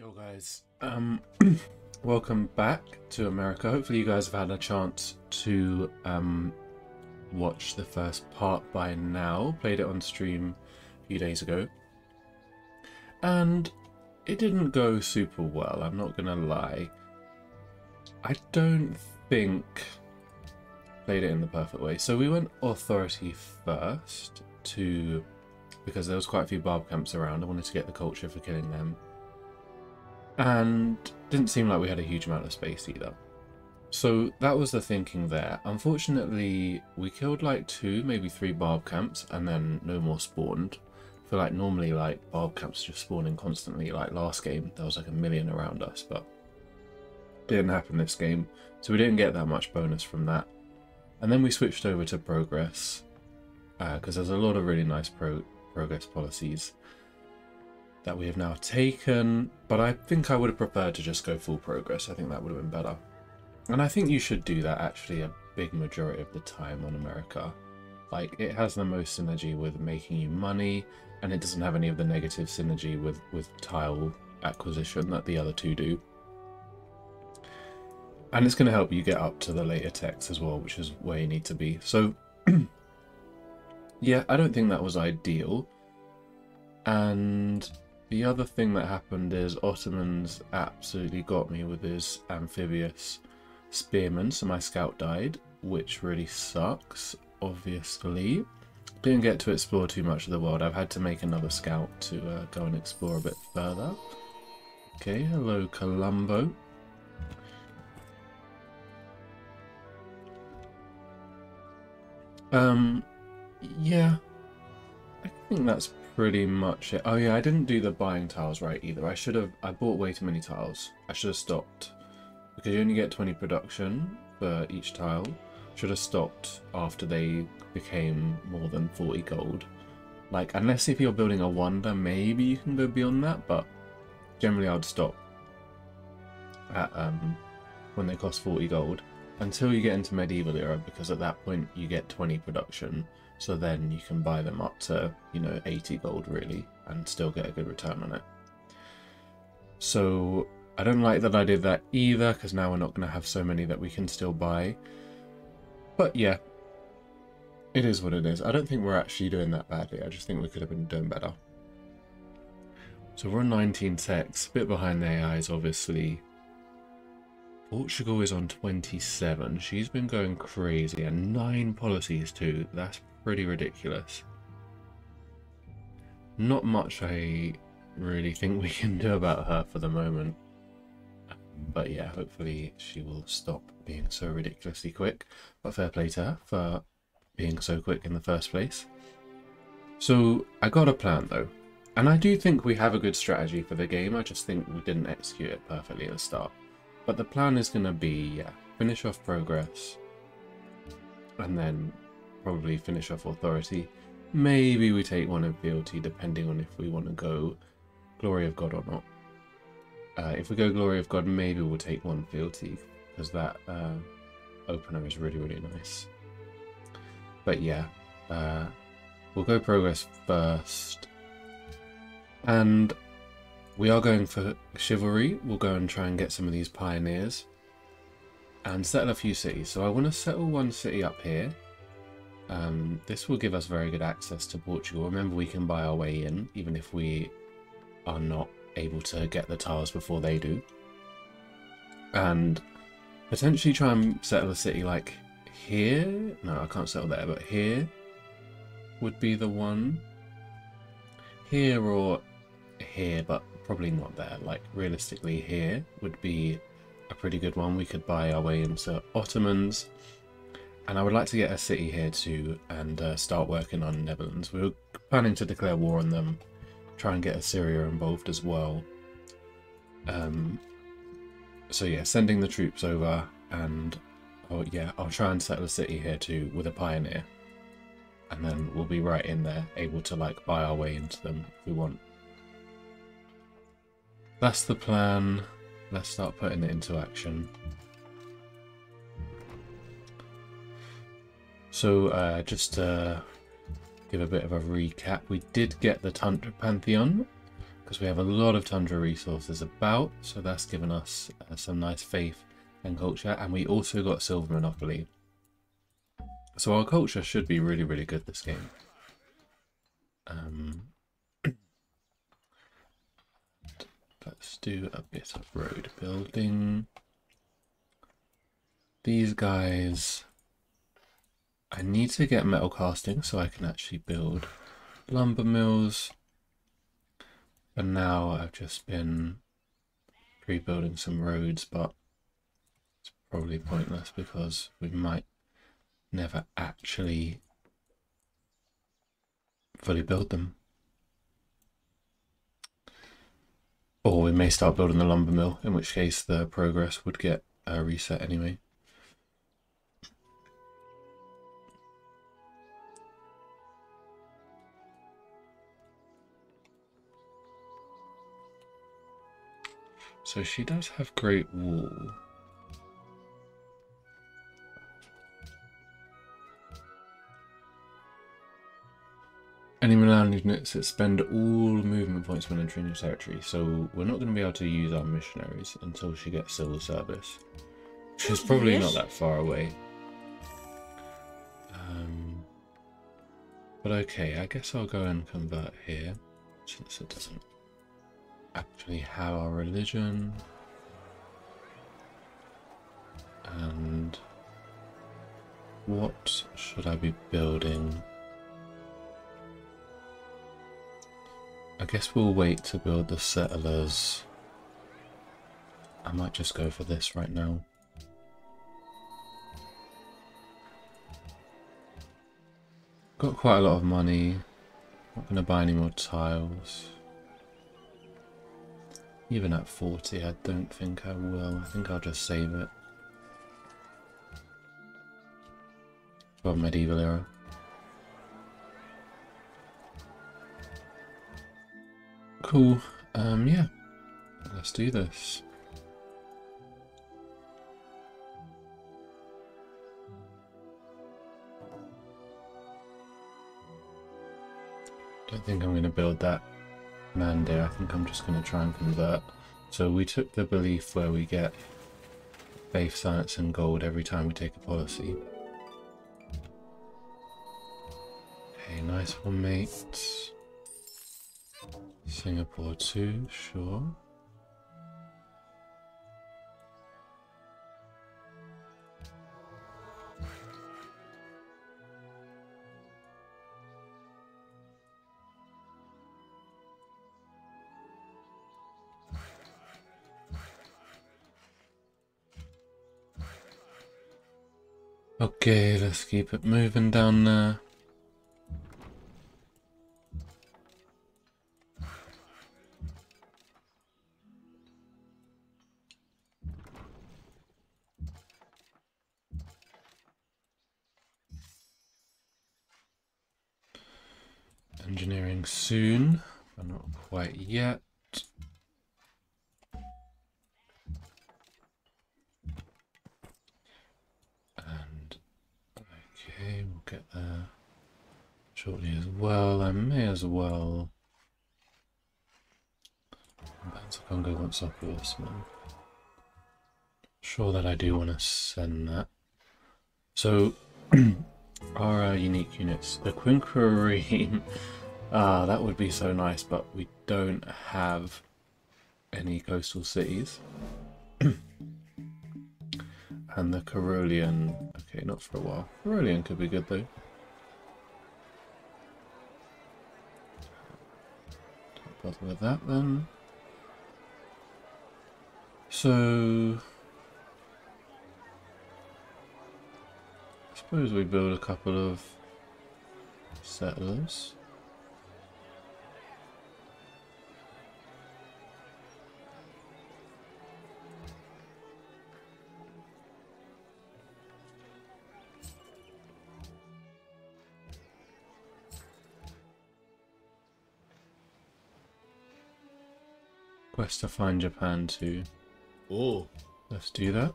Yo guys, welcome back to America. Hopefully you guys have had a chance to watch the first part by now. Played it on stream a few days ago and it didn't go super well, I'm not gonna lie. I don't think played it in the perfect way. So we went authority first because there was quite a few barb camps around. I wanted to get the culture for killing them. And didn't seem like we had a huge amount of space either. So that was the thinking there. Unfortunately, we killed like 2, maybe 3 barb camps and then no more spawned. I feel like normally like barb camps just spawning constantly. Like last game, there was like 1 million around us, but didn't happen this game. So we didn't get that much bonus from that. And then we switched over to progress because there's a lot of really nice progress policies that we have now taken, but I think I would have preferred to just go full progress. I think that would have been better. And I think you should do that actually a big majority of the time on America. Like it has the most synergy with making you money, and it doesn't have any of the negative synergy with tile acquisition that the other two do. And it's going to help you get up to the later techs as well, which is where you need to be. So yeah, I don't think that was ideal. And the other thing that happened is Ottomans absolutely got me with his amphibious spearman, so my scout died, which really sucks, obviously. Didn't get to explore too much of the world. I've had to make another scout to go and explore a bit further. Okay, hello Columbo. Yeah, I think that's pretty much it. Oh yeah, I didn't do the buying tiles right either. I bought way too many tiles. I should have stopped, because you only get 20 production for each tile. Should have stopped after they became more than 40 gold. Like, unless if you're building a wonder, maybe you can go beyond that, but generally I'd stop at when they cost 40 gold until you get into Medieval Era, because at that point you get 20 production. So then you can buy them up to, you know, 80 gold really, and still get a good return on it. So I don't like that I did that either, because now we're not going to have so many that we can still buy. But yeah, it is what it is. I don't think we're actually doing that badly. I just think we could have been doing better. So we're on 19 techs, a bit behind the AIs obviously. Portugal is on 27. She's been going crazy, and 9 policies too. That's pretty ridiculous. Not much I really think we can do about her for the moment, but yeah, hopefully she will stop being so ridiculously quick. But fair play to her for being so quick in the first place. So I got a plan though, and I do think we have a good strategy for the game. I just think we didn't execute it perfectly at the start. But the plan is going to be, yeah, finish off progress and then probably finish off authority. Maybe we take one in fealty, depending on if we want to go Glory of God or not. If we go Glory of God, maybe we'll take one fealty, because that opener is really, really nice. But yeah, we'll go progress first. And we are going for chivalry. We'll go and try and get some of these pioneers and settle a few cities. So I want to settle one city up here. This will give us very good access to Portugal. Remember, we can buy our way in, even if we are not able to get the tiles before they do. And potentially try and settle a city like here. No, I can't settle there, but here would be the one. Here or here, but probably not there. Like realistically here would be a pretty good one. We could buy our way into Ottomans, and I would like to get a city here too, and start working on Netherlands. We were planning to declare war on them, try and get Assyria involved as well. So yeah, sending the troops over, and oh yeah, I'll try and settle a city here too with a pioneer, and then we'll be right in there, able to like buy our way into them if we want. That's the plan. Let's start putting it into action. So just to give a bit of a recap, we did get the Tundra Pantheon, because we have a lot of Tundra resources about, so that's given us some nice faith and culture, and we also got Silver Monopoly. So our culture should be really, really good this game. Let's do a bit of road building. These guys, I need to get metal casting so I can actually build lumber mills. And now I've just been rebuilding some roads, but it's probably pointless because we might never actually fully build them. Or we may start building the lumber mill, in which case the progress would get reset anyway. So she does have Great Wall. Any Milan units that spend all movement points when entering your territory. So we're not going to be able to use our missionaries until she gets civil service, which is probably not that far away. But okay, I guess I'll go and convert here, since it doesn't actually have our religion. And what should I be building? I guess we'll wait to build the settlers. I might just go for this right now. Got quite a lot of money. Not going to buy any more tiles. Even at 40, I don't think I will. I think I'll just save it for Medieval Era. Cool. Yeah, let's do this. Don't think I'm going to build that man there. I think I'm just going to try and convert. So we took the belief where we get faith, science and gold every time we take a policy. Okay, nice one, mate. Singapore too, sure. Okay, let's keep it moving down there. Engineering soon, but not quite yet. And okay, we'll get there shortly as well. I may as well. Panzer Congo wants off with us, man. Sure that I do want to send that. So are our unique units the Quinquereme? Ah, that would be so nice, but we don't have any coastal cities. And the Carolean, okay, not for a while. Carolean could be good though. Don't bother with that then. So I suppose we build a couple of settlers. Quest to find Japan too. Oh, let's do that.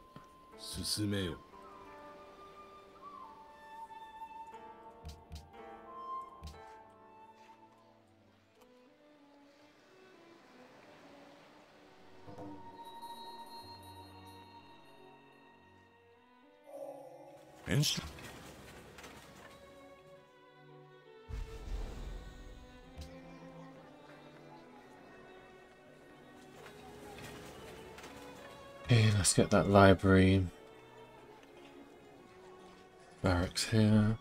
Susumeo. Okay, let's get that library. Barracks here.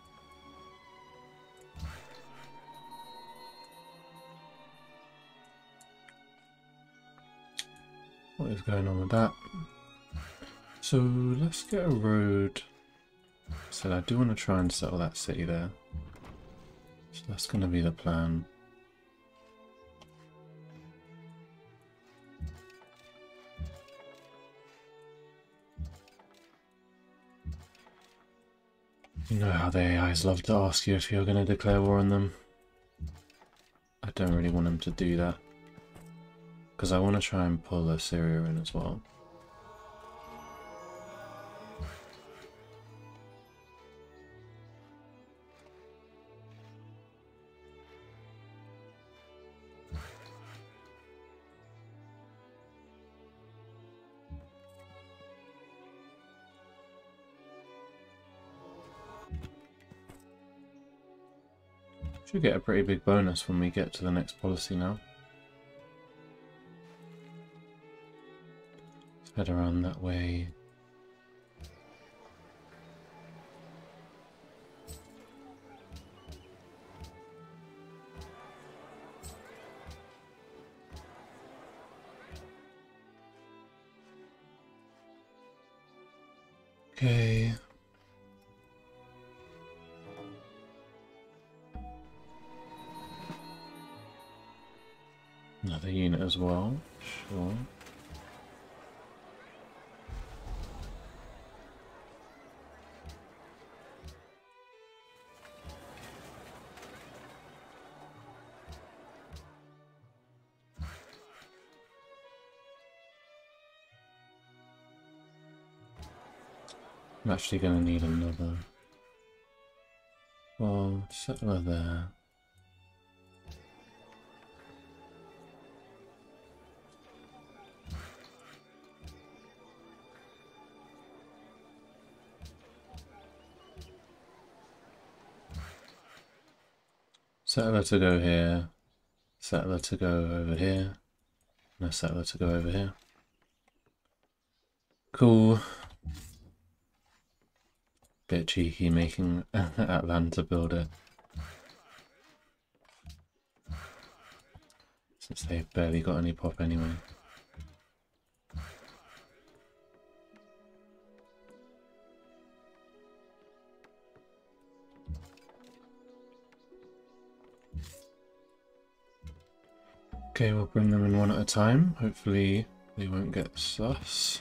What is going on with that? So let's get a road. So I do want to try and settle that city there. So that's going to be the plan. You know how the AIs love to ask you if you're going to declare war on them. I don't really want them to do that, because I want to try and pull Assyria in as well. Should get a pretty big bonus when we get to the next policy now. Let's head around that way. Okay. Another unit as well, sure. I'm actually going to need another. Well, settler there. Settler to go here, settler to go over here, and a settler to go over here. Cool. Bit cheeky making Atlanta build it, since they've barely got any pop anyway. Okay, we'll bring them in one at a time. Hopefully they won't get sus.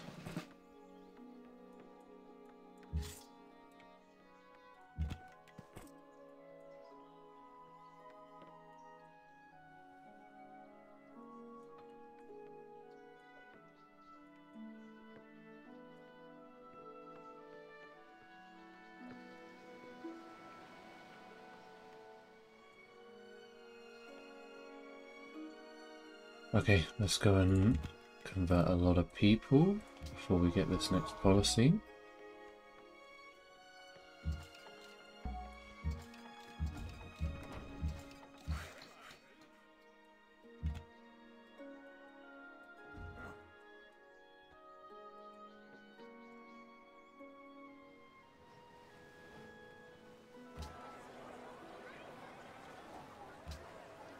Okay, let's go and convert a lot of people before we get this next policy.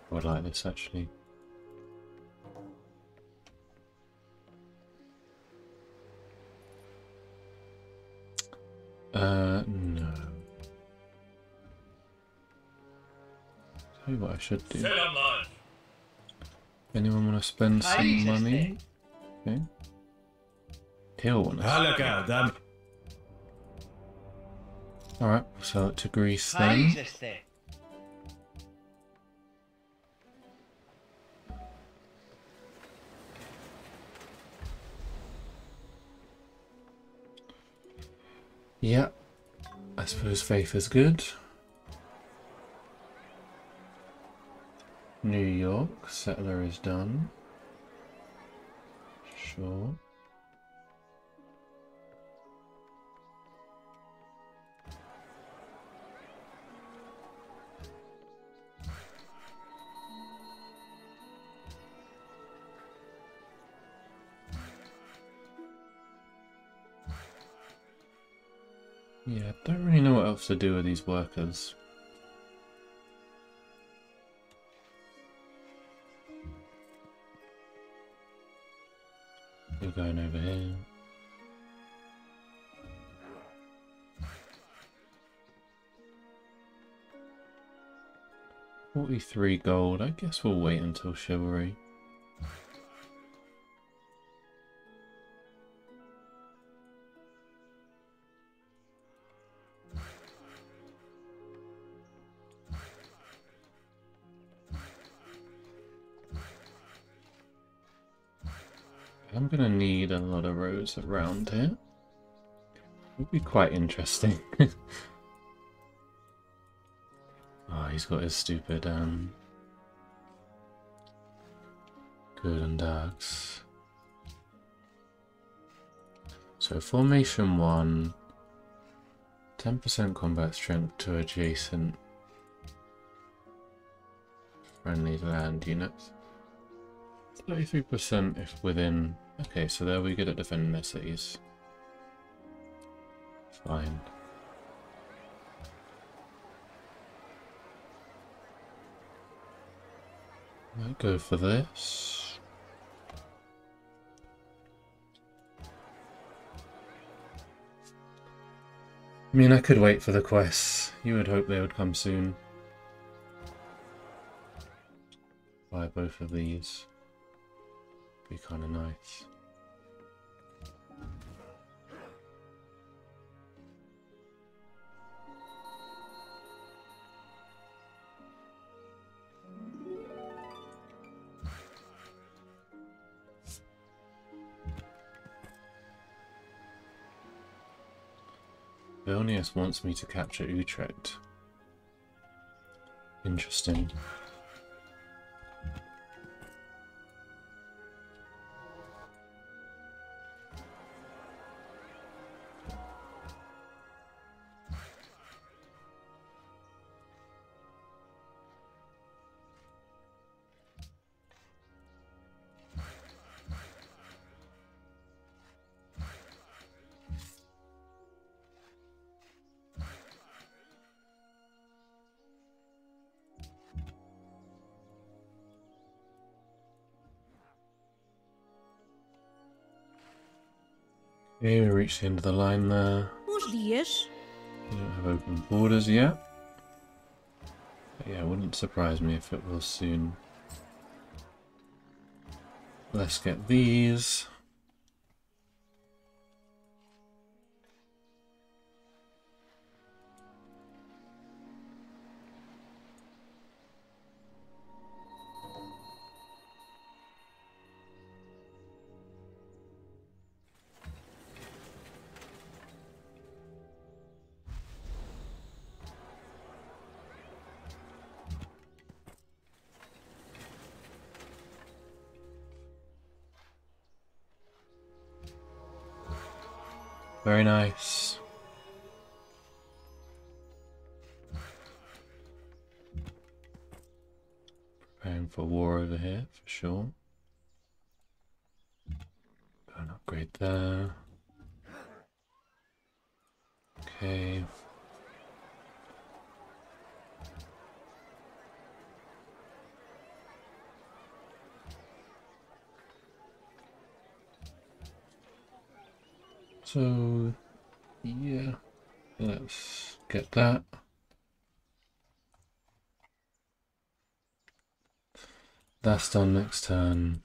I would like this actually. No. Tell you what I should do. Anyone want to spend some money? Okay. He'll want to. Alright, we'll sell it to Greece then. Yeah, I suppose faith is good. New York, settler is done. sure. Yeah, I don't really know what else to do with these workers. You're going over here. $43 gold. I guess we'll wait until chivalry. I'm gonna need a lot of roads around here. It'll be quite interesting. Oh, he's got his stupid good and darks. So formation 1, 10% combat strength to adjacent friendly land units. 33% if within. Okay, so they'll be good at defending their cities. Fine. Might go for this. I mean, I could wait for the quests. You would hope they would come soon. Buy both of these. Be kind of nice. Vilnius wants me to capture Utrecht. Interesting. Okay, we reached the end of the line there. Buenos dias. We don't have open borders yet. But yeah, it wouldn't surprise me if it will soon. Let's get these. Very nice. Preparing for war over here, for sure. Go and upgrade there. Okay. So, yeah, let's get that. That's done next turn.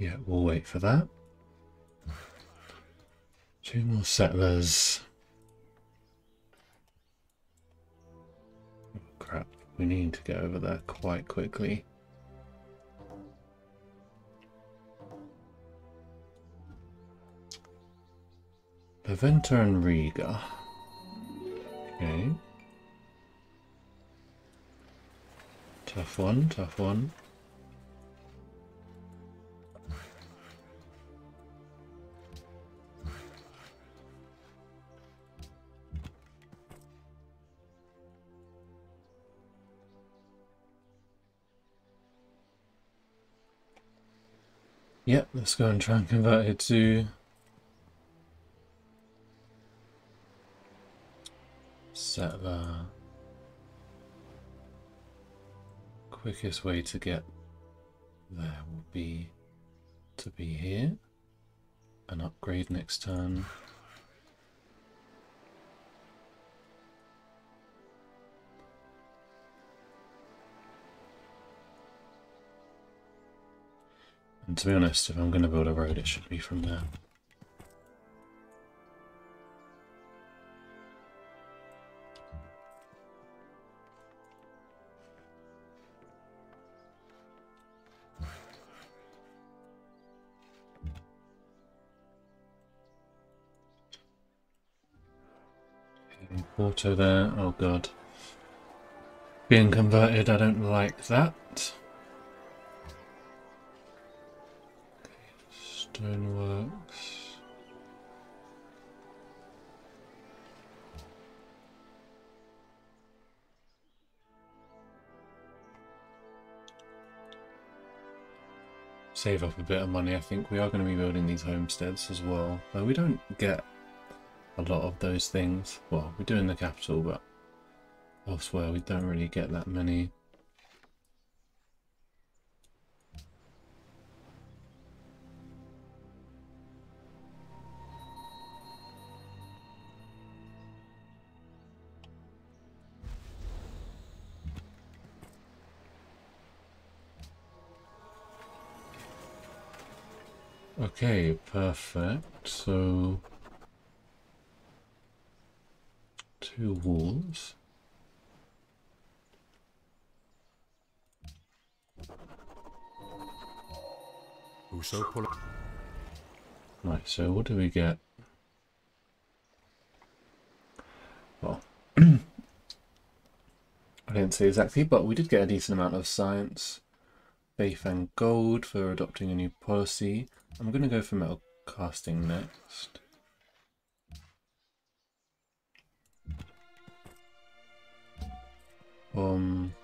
Yeah, we'll wait for that. 2 more settlers. We need to get over there quite quickly. Valletta and Riga. Okay. Tough one, tough one. Yep, let's go and try and convert it to settler. Quickest way to get there will be to be here and upgrade next turn. And to be honest, if I'm going to build a road, it should be from there. Okay, Porto there, oh god. Being converted, I don't like that. Stoneworks. Save up a bit of money. I think we are going to be building these homesteads as well. Though we don't get a lot of those things. Well, we do in the capital, but elsewhere we don't really get that many. Okay, perfect. So, 2 walls. Right, so what do we get? Well, I didn't say exactly, but we did get a decent amount of science, faith and gold for adopting a new policy. I'm going to go for metal casting next. Bomb.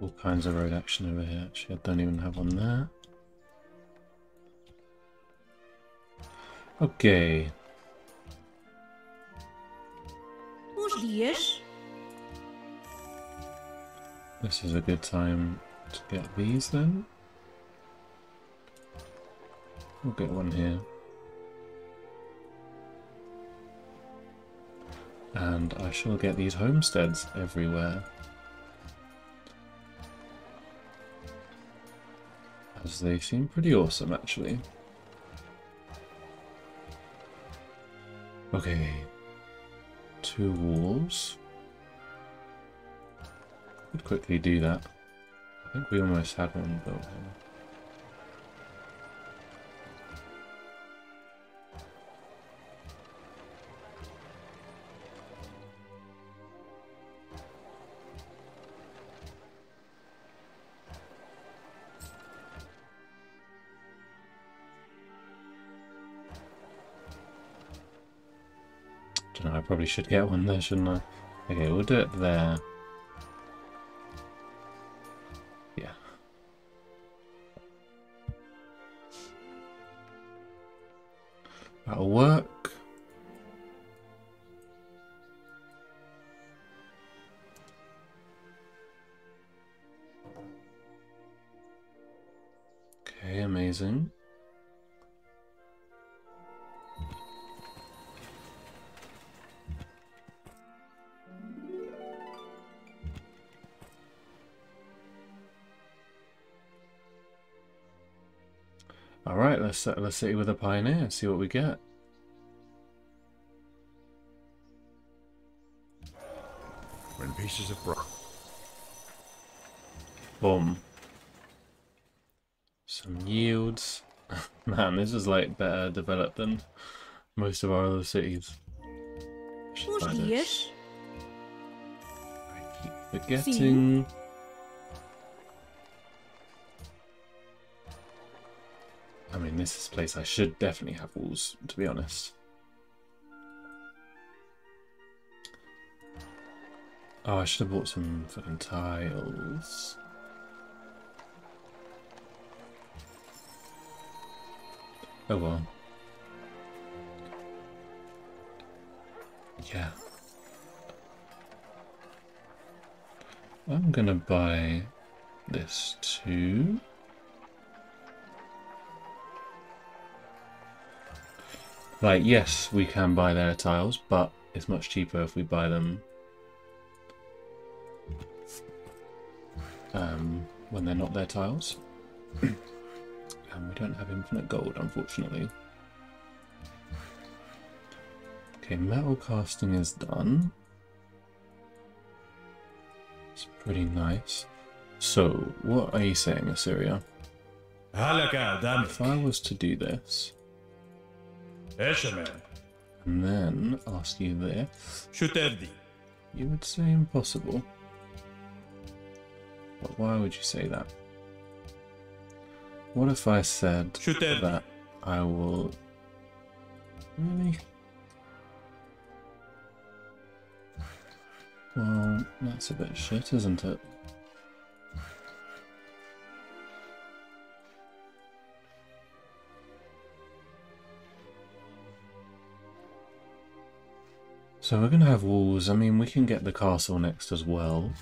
All kinds of road action over here. Actually, I don't even have one there. Okay. This is a good time to get these then. We'll get one here. And I shall get these homesteads everywhere, as they seem pretty awesome actually. Okay, 2 walls. Could quickly do that. I think we almost had one built here. I probably should get one there, shouldn't I? Okay, we'll do it there. Yeah. That'll work. Okay, amazing. All right, let's settle a city with a pioneer and see what we get. When pieces of rock. Boom. Some yields. Man, this is like better developed than most of our other cities. Yes. I keep forgetting. See? I mean, this is a place I should definitely have walls, to be honest. Oh, I should have bought some fucking tiles. Oh well. Yeah. I'm gonna buy this too. Like, yes, we can buy their tiles, but it's much cheaper if we buy them when they're not their tiles. And we don't have infinite gold, unfortunately. Okay, metal casting is done. It's pretty nice. So, what are you saying, Assyria? If I was to do this... and then ask you this, you would say impossible. But why would you say that? What if I said that I will... Really? Well, that's a bit shit, isn't it? So we're going to have walls. I mean, we can get the castle next as well.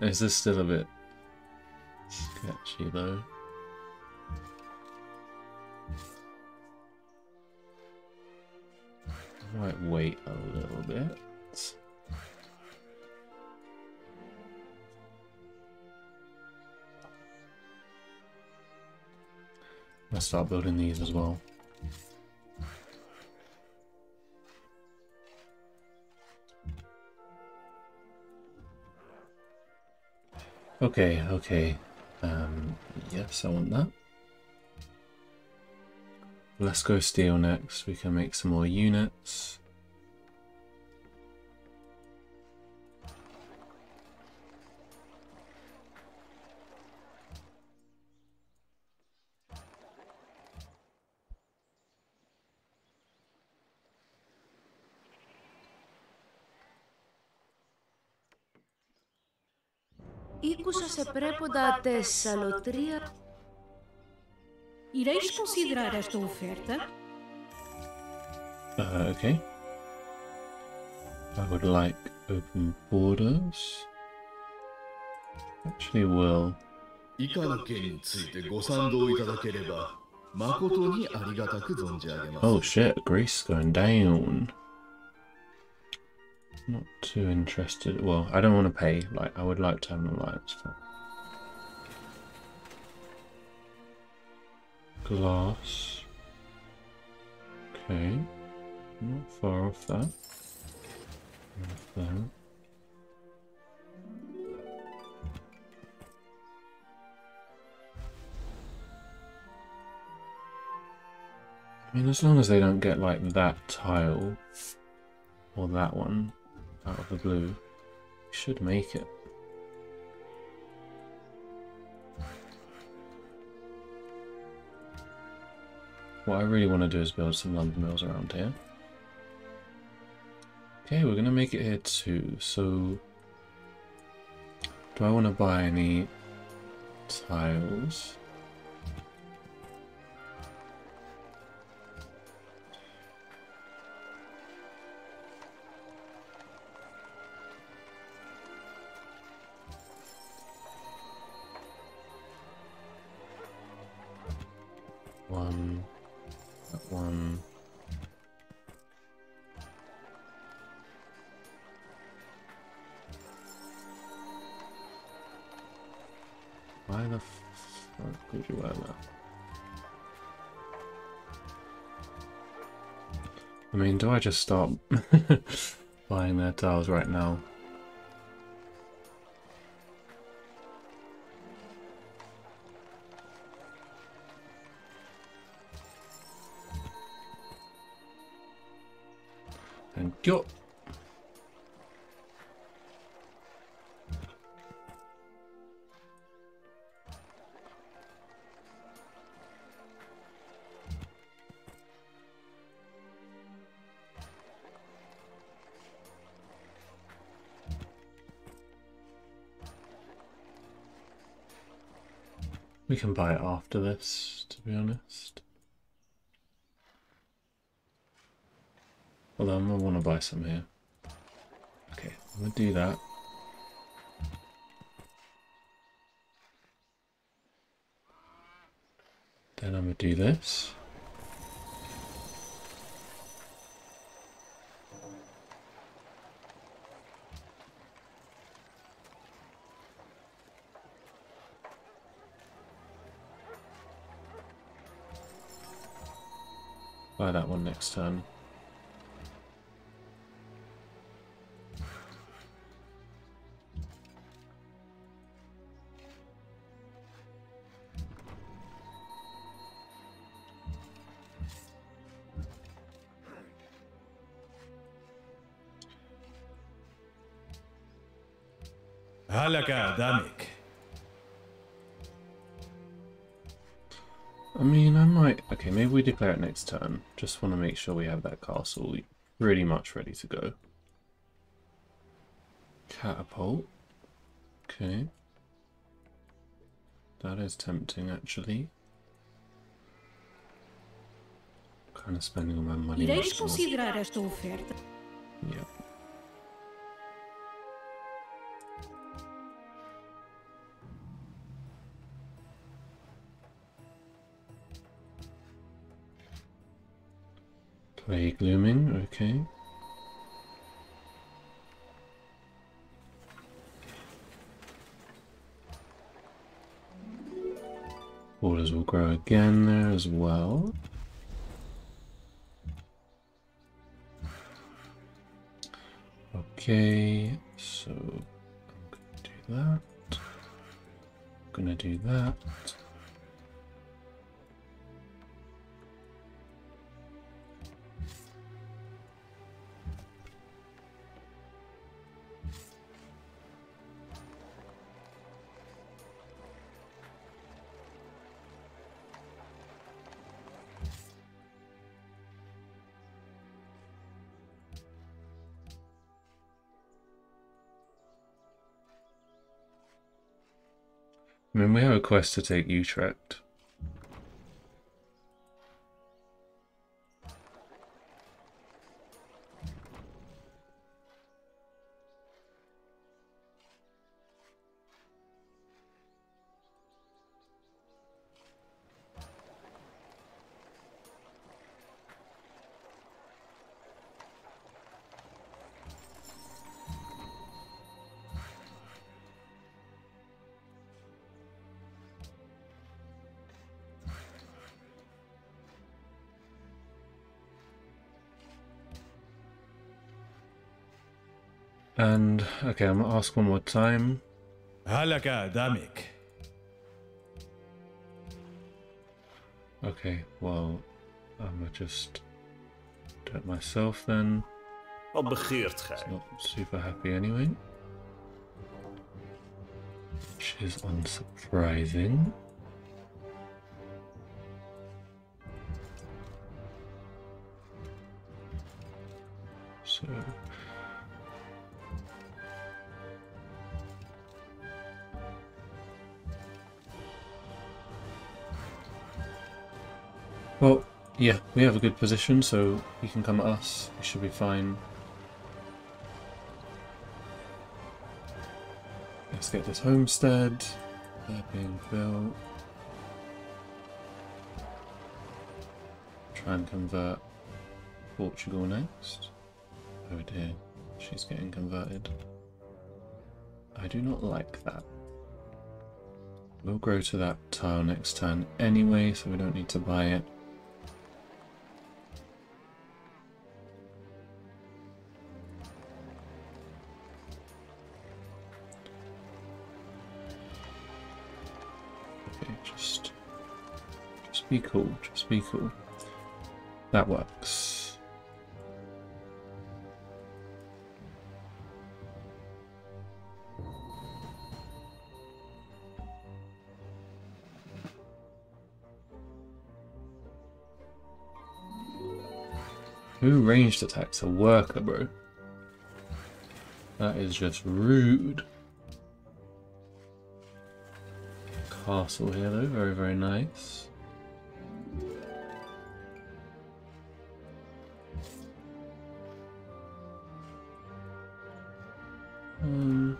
Is this still a bit sketchy, though? I might wait a little bit. Let's start building these as well. Okay, okay. Yes, I want that. Let's go steel next. We can make some more units. Okay. I would like open borders. Actually, will. Oh shit, Greece going down. Not too interested. Well, I don't want to pay. Like, I would like to have an alliance for. Glass. Okay. Not far off that. Off there. I mean, as long as they don't get, like, that tile or that one out of the blue, we should make it. What I really want to do is build some lumber mills around here. Okay, we're going to make it here too. So, do I want to buy any tiles? Why the fuck would you wear that? I mean, do I just stop buying their tiles right now? And go! We can buy it after this, to be honest. Although I'm gonna want to buy some here. Okay, I'm gonna do that. Then I'm gonna do this. Buy that one next turn. Academic. I mean, I might... Okay, maybe we declare it next turn. Just want to make sure we have that castle really much ready to go. Catapult. Okay. That is tempting, actually. I'm kind of spending all my money. Yeah. Plague looming, okay. Borders will grow again there as well. Okay, so I'm gonna do that. I'm gonna do that. I mean, we have a quest to take Utrecht. And, okay, I'm gonna ask one more time. Academic. Okay, well, I'm gonna just do it myself then. It's not super happy anyway. Which is unsurprising. So... Well, yeah, we have a good position, so you can come at us. We should be fine. Let's get this homestead. They're being built. Try and convert Portugal next. Oh dear, she's getting converted. I do not like that. We'll grow to that tile next turn anyway, so we don't need to buy it. Okay, just be cool, just be cool. That works. Who ranged attacks a worker, bro? That is just rude. Castle here though, very, very nice. Alright.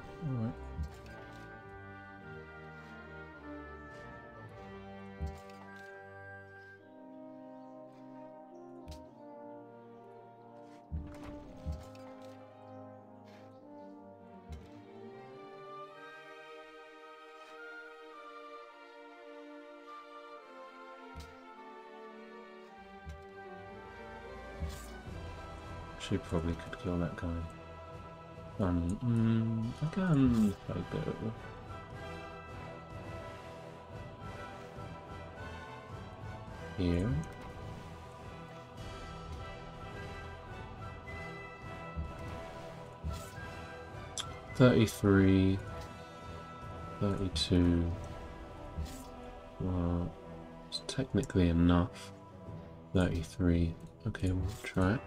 She probably could kill that guy. I can go. Here. $33, $32. Well, it's technically enough. 33. Okay, we'll try it.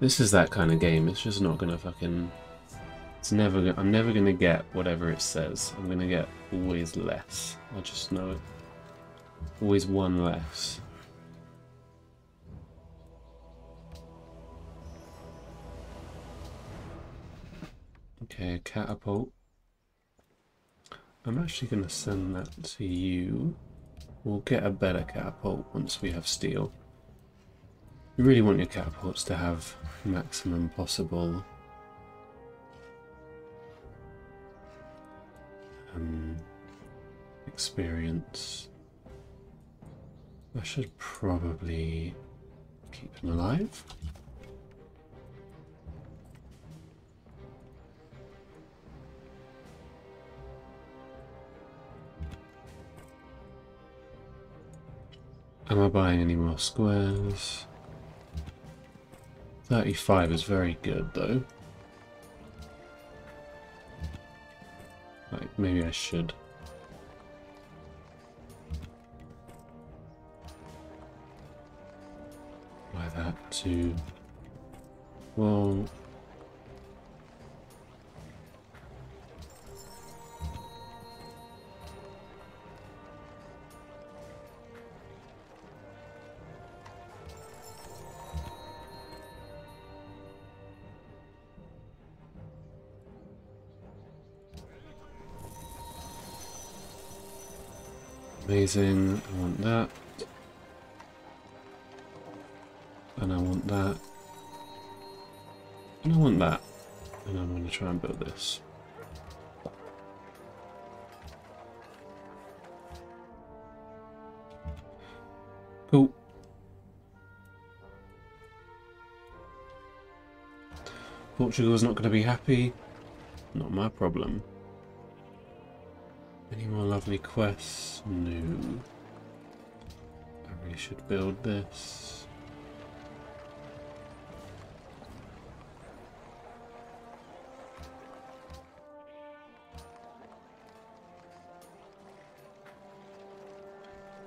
This is that kind of game. It's just not gonna fucking. It's never. I'm never gonna get whatever it says. I'm gonna get always less. I just know it. Always one less. Okay, a catapult. I'm actually gonna send that to you. We'll get a better catapult once we have steel. You really want your catapults to have maximum possible experience. I should probably keep them alive. Am I buying any more squares? 35 is very good though. Like, maybe I should. Buy that too. Well. Amazing, I want that, and I want that, and I want that, and I'm going to try and build this. Cool. Portugal's not going to be happy, not my problem. Any more lovely quests? No. I really should build this.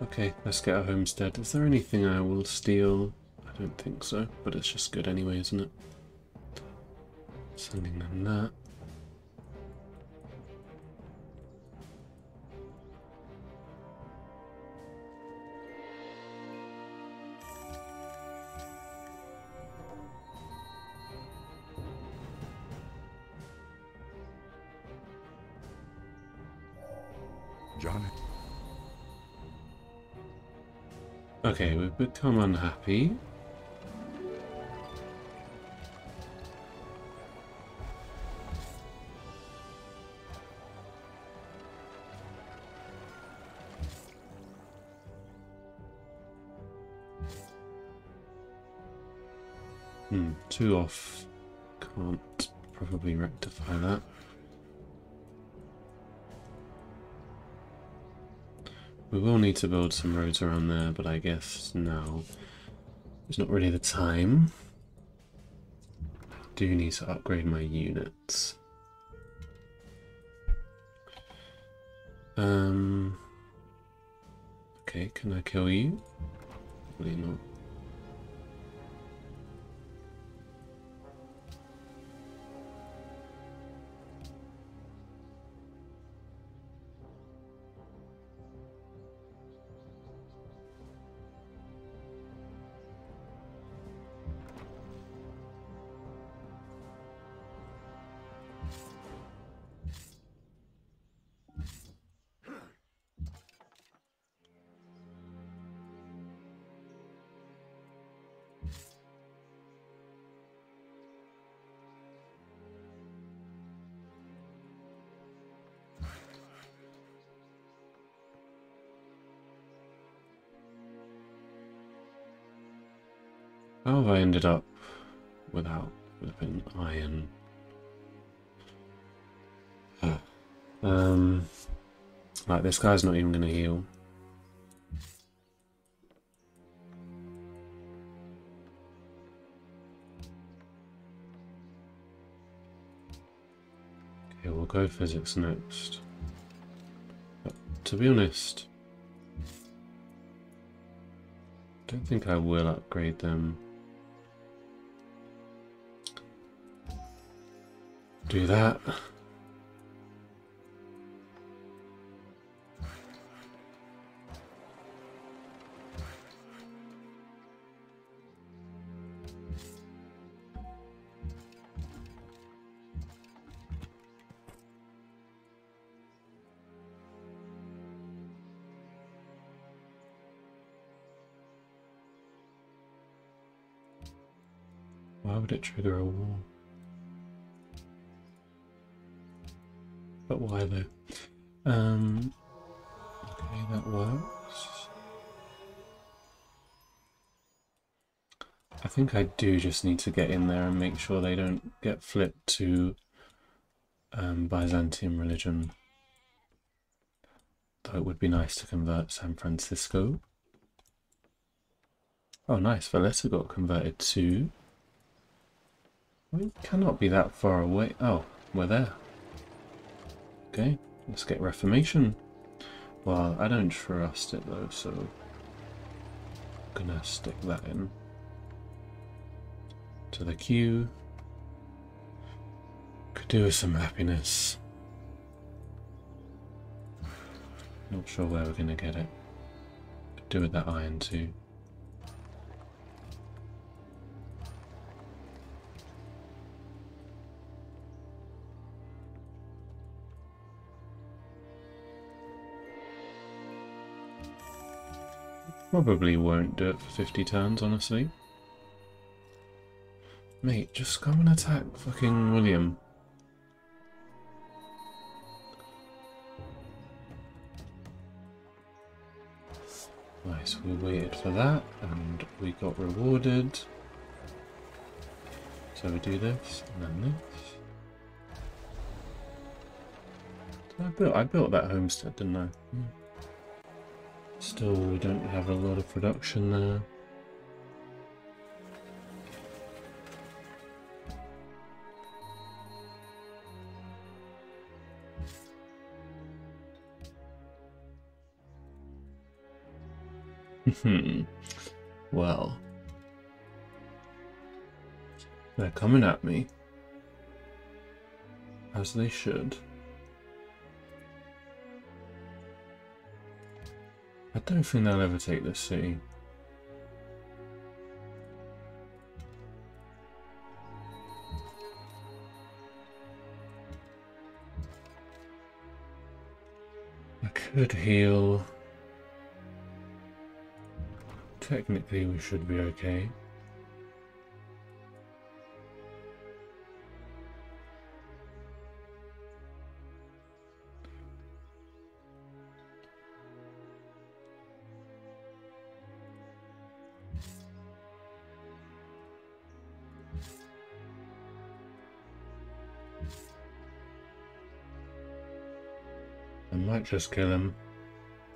Okay, let's get a homestead. Is there anything I will steal? I don't think so, but it's just good anyway, isn't it? Sending them that. Okay, we've become unhappy. Two off. Can't probably rectify that. We will need to build some roads around there, but I guess now it's not really the time. I do need to upgrade my units. Okay, can I kill you? Probably not. How have I ended up without flipping iron? Like this guy's not even gonna heal. Okay, we'll go physics next. But to be honest, I don't think I will upgrade them. Do that. Why would it trigger a wall? But why though? Okay, that works. I think I do just need to get in there and make sure they don't get flipped to Byzantine religion. Though it would be nice to convert San Francisco. Oh nice, Valletta got converted too. We cannot be that far away. Oh, we're there. Okay, let's get Reformation. Well, I don't trust it though, so I'm gonna stick that in to the queue. Could do with some happiness. Not sure where we're gonna get it. Could do with that iron too. Probably won't do it for 50 turns, honestly. Mate, just come and attack fucking William. Nice, we waited for that and we got rewarded. So we do this and then this. I built that homestead, didn't I? Yeah. Still, we don't have a lot of production there. Well, they're coming at me, as they should. I don't think they'll ever take this city. I could heal. Technically, we should be okay. I might just kill him.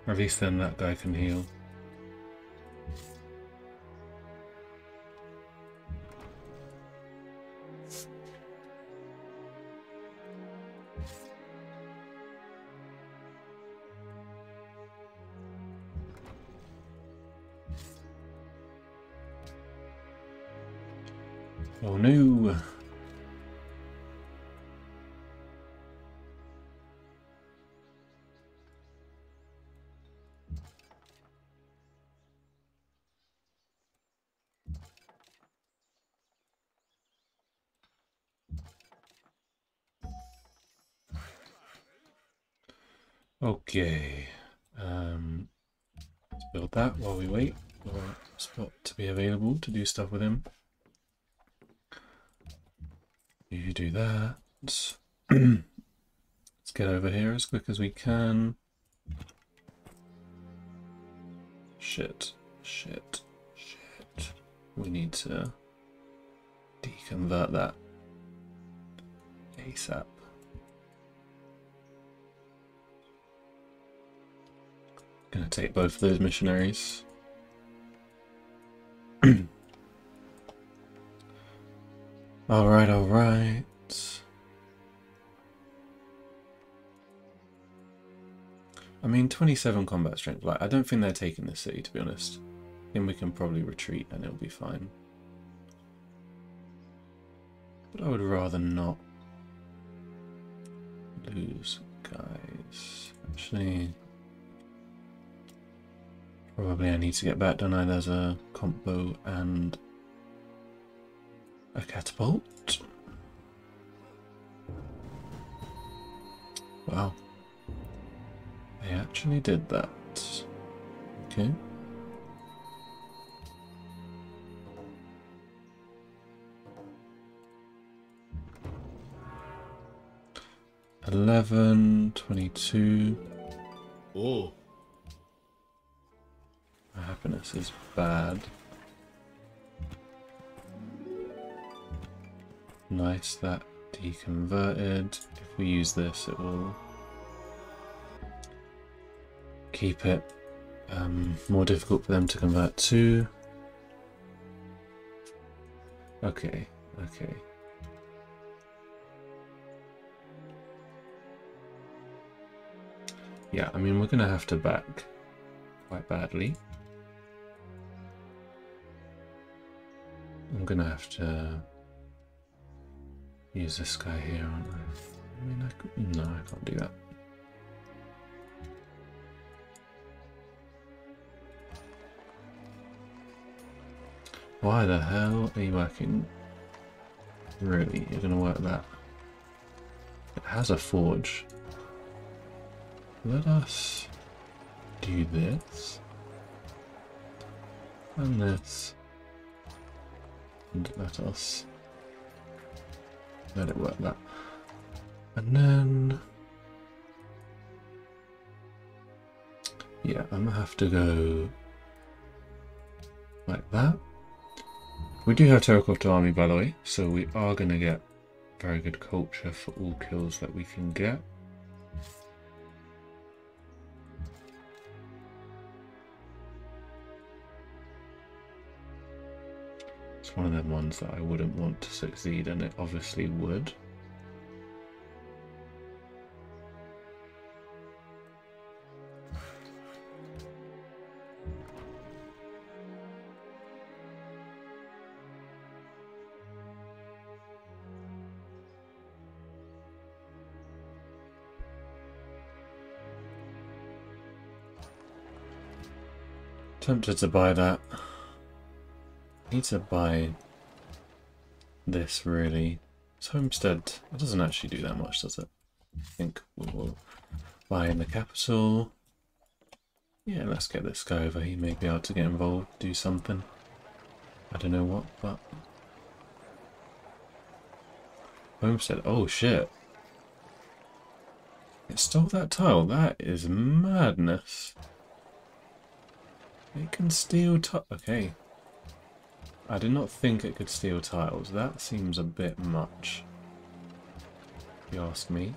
Or at least then that guy can heal. Oh no! Okay, let's build that while we wait for a spot to be available to do stuff with him. You do that. Let's get over here as quick as we can. Shit, shit, shit. We need to deconvert that ASAP. Gonna take both of those missionaries. Alright, alright. I mean, 27 combat strength. Like, I don't think they're taking the city, to be honest. I think we can probably retreat and it'll be fine. But I would rather not lose guys. Actually, probably I need to get back, don't I? There's a combo and a catapult. Wow. They actually did that. Okay. $11, $22. Oh. My happiness is bad. Nice, that deconverted. If we use this, it will keep it more difficult for them to convert to. Okay, okay. Yeah, I mean, we're going to have to back quite badly. I'm going to have to use this guy here, aren't I? I mean, I could, no, I can't do that. Why the hell are you working? Really, you're gonna work that? It has a forge. Let us do this. And this. And let us let it work that. And then yeah, I'm gonna have to go like that. We do have Terracotta Army, by the way, so we are gonna get very good culture for all kills that we can get. It's one of them ones that I wouldn't want to succeed, and it obviously would. Tempted to buy that. Need to buy this, really. It's Homestead. It doesn't actually do that much, does it? I think we'll buy in the capital. Yeah, let's get this guy over. He may be able to get involved, do something. I don't know what, but Homestead. Oh shit! It stole that tile. That is madness. It can steal tiles. Okay. I did not think it could steal tiles. That seems a bit much, if you ask me.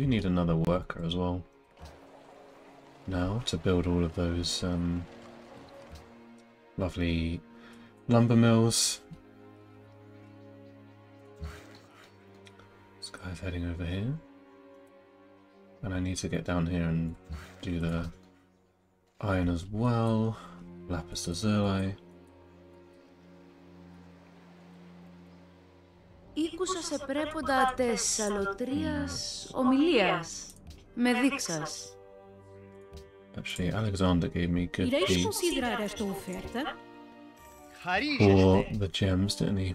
do need another worker as well now to build all of those lovely lumber mills. This guy's heading over here. And I need to get down here and do the iron as well. Lapis lazuli. Ήκουσα σε πρέποντα Θεσσαλοτρίας ομιλίας με δείξας. Actually, Alexander gave me good deeds for the gems, didn't he?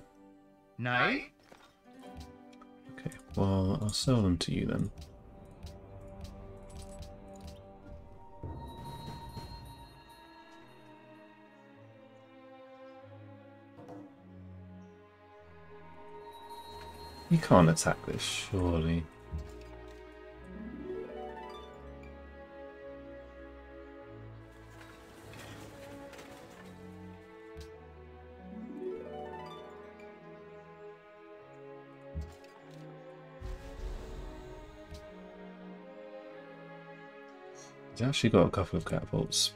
Okay, well, I'll sell them to you then. You can't attack this, surely. He's actually got a couple of catapults.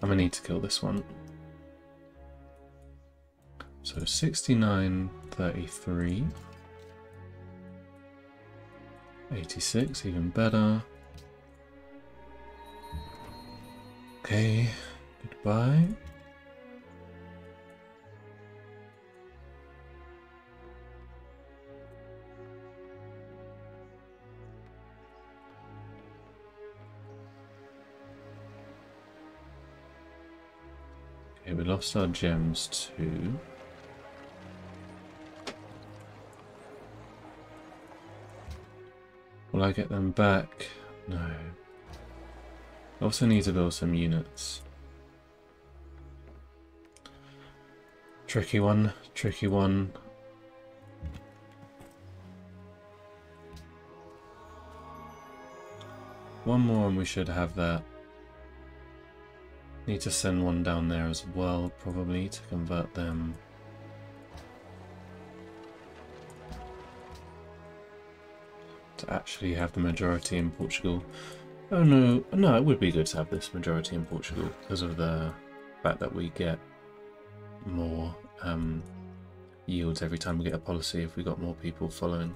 I'm gonna need to kill this one. So 69, 33, 86, even better. Okay, goodbye. Okay, we lost our gems too. Will I get them back? No. I also need to build some units. Tricky one, tricky one. One more and we should have that. Need to send one down there as well, probably, to convert them. To actually have the majority in Portugal. Oh no, no, it would be good to have this majority in Portugal because of the fact that we get more yields every time we get a policy if we got more people following.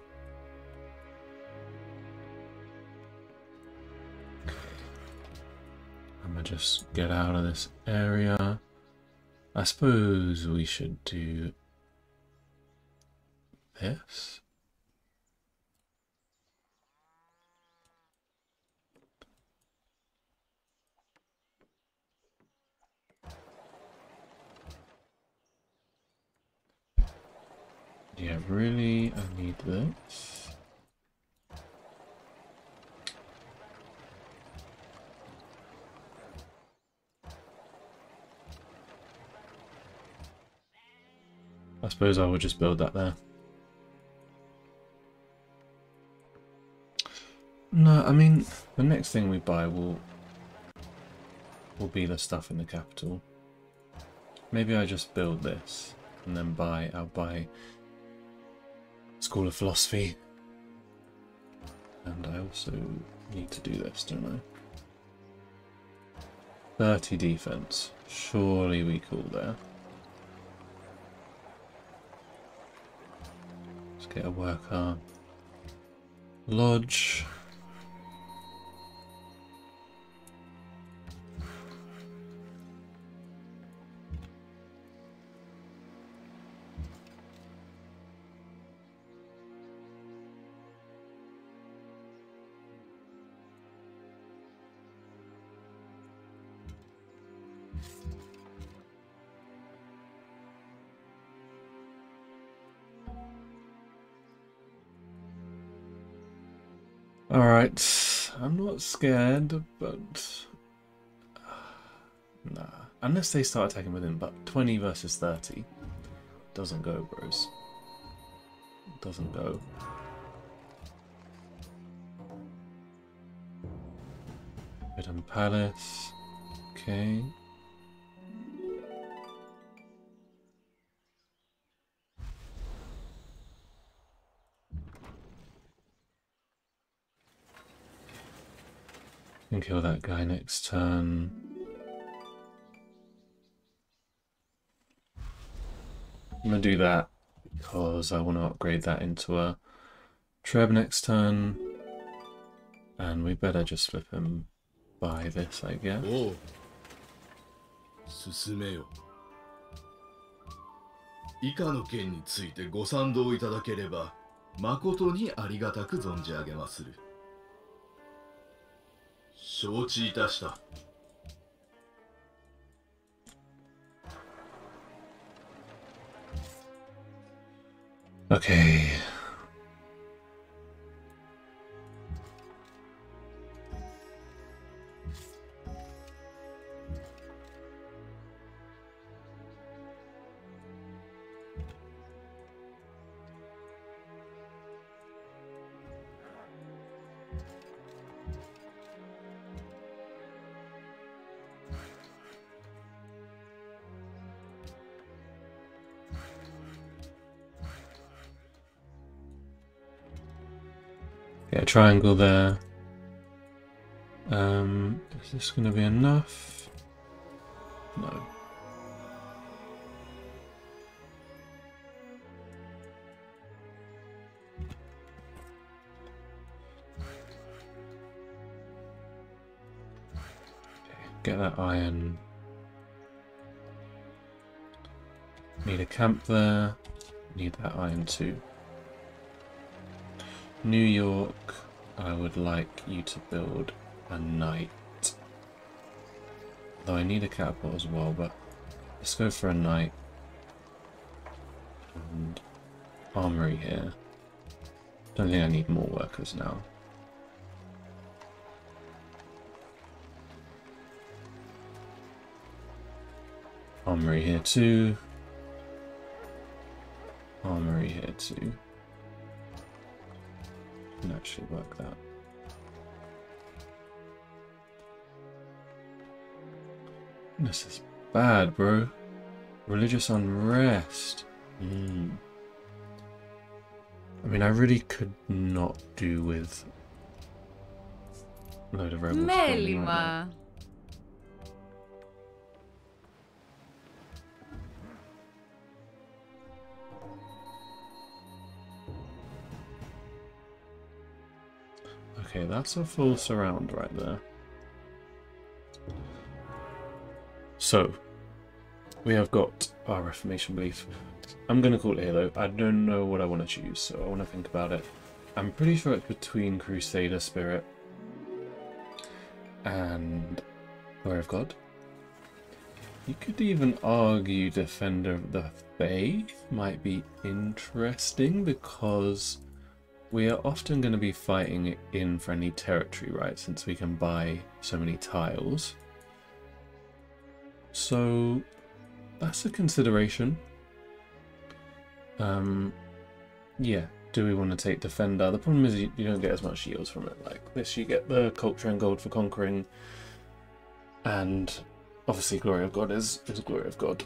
I'm gonna just get out of this area. I suppose we should do this. Yeah, really, I need this. I suppose I will just build that there. No, I mean, the next thing we buy will be the stuff in the capital. Maybe I just build this and then buy, I'll buy School of Philosophy, and I also need to do this, don't I? 30 defense, surely we call there. Let's get a worker. Lodge. Alright, I'm not scared, but nah. Unless they start attacking within, but 20 versus 30 doesn't go, bros. Doesn't go. Hidden Palace. Okay. can kill that guy next turn. I'm going to do that because I want to upgrade that into a Treb next turn. And we better just flip him by this, I guess. Oh. Susumeo. 以下の件についてご賛同いただければ誠にありがたく存じ上げまする。承知いたした。Okay. Triangle there. Is this going to be enough? No. Get that iron. Need a camp there. Need that iron too. New York, I would like you to build a knight. Though I need a catapult as well, but let's go for a knight. And armory here. Don't think I need more workers now. Armory here too. Armory here too. Can actually work that. This is bad, bro. Religious unrest. I mean, I really could not do with a load of rebels. Melima. Okay, that's a full surround right there. So, we have got our Reformation belief. I'm going to call it here though. I don't know what I want to choose, so I want to think about it. I'm pretty sure it's between Crusader Spirit and Word of God. You could even argue Defender of the Faith might be interesting because we are often going to be fighting in friendly territory, right? Since we can buy so many tiles. So that's a consideration. Yeah, do we want to take Defender? The problem is you don't get as much yields from it. Like this, you get the culture and gold for conquering. And obviously Glory of God is Glory of God.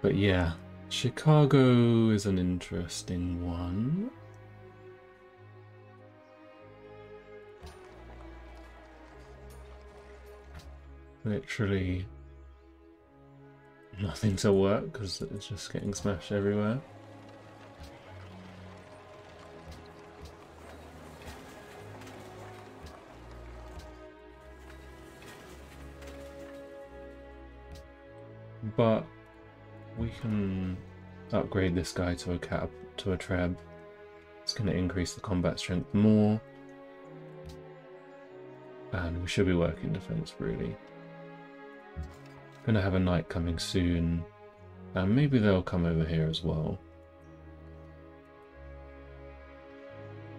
But yeah, Chicago is an interesting one. Literally nothing to work because it's just getting smashed everywhere. But we can upgrade this guy to a treb. It's going to increase the combat strength more. And we should be working defense, really. Going to have a knight coming soon. And maybe they'll come over here as well.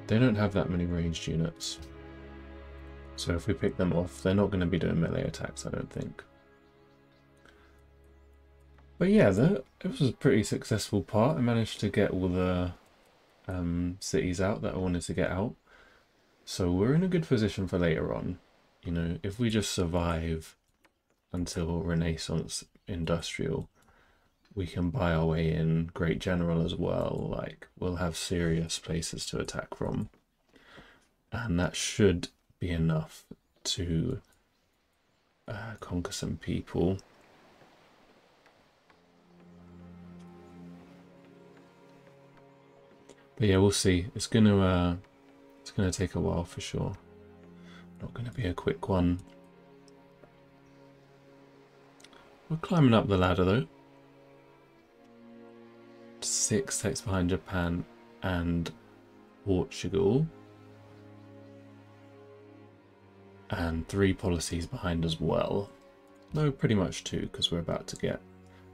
They don't have that many ranged units. So if we pick them off, they're not going to be doing melee attacks, I don't think. But yeah, it was a pretty successful part. I managed to get all the cities out that I wanted to get out. So we're in a good position for later on. You know, if we just survive until Renaissance Industrial, we can buy our way in great general as well. Like, we'll have serious places to attack from, and that should be enough to conquer some people. But yeah, we'll see. It's gonna take a while for sure. Not gonna be a quick one. We're climbing up the ladder though. 6 takes behind Japan and Portugal, and 3 policies behind as well. No, pretty much 2, because we're about to get,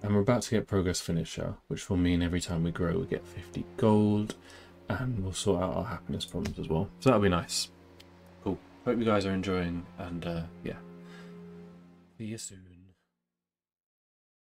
and we're about to get progress finisher, which will mean every time we grow we get 50 gold, and we'll sort out our happiness problems as well. So that'll be nice. Cool. Hope you guys are enjoying, and yeah, see you soon.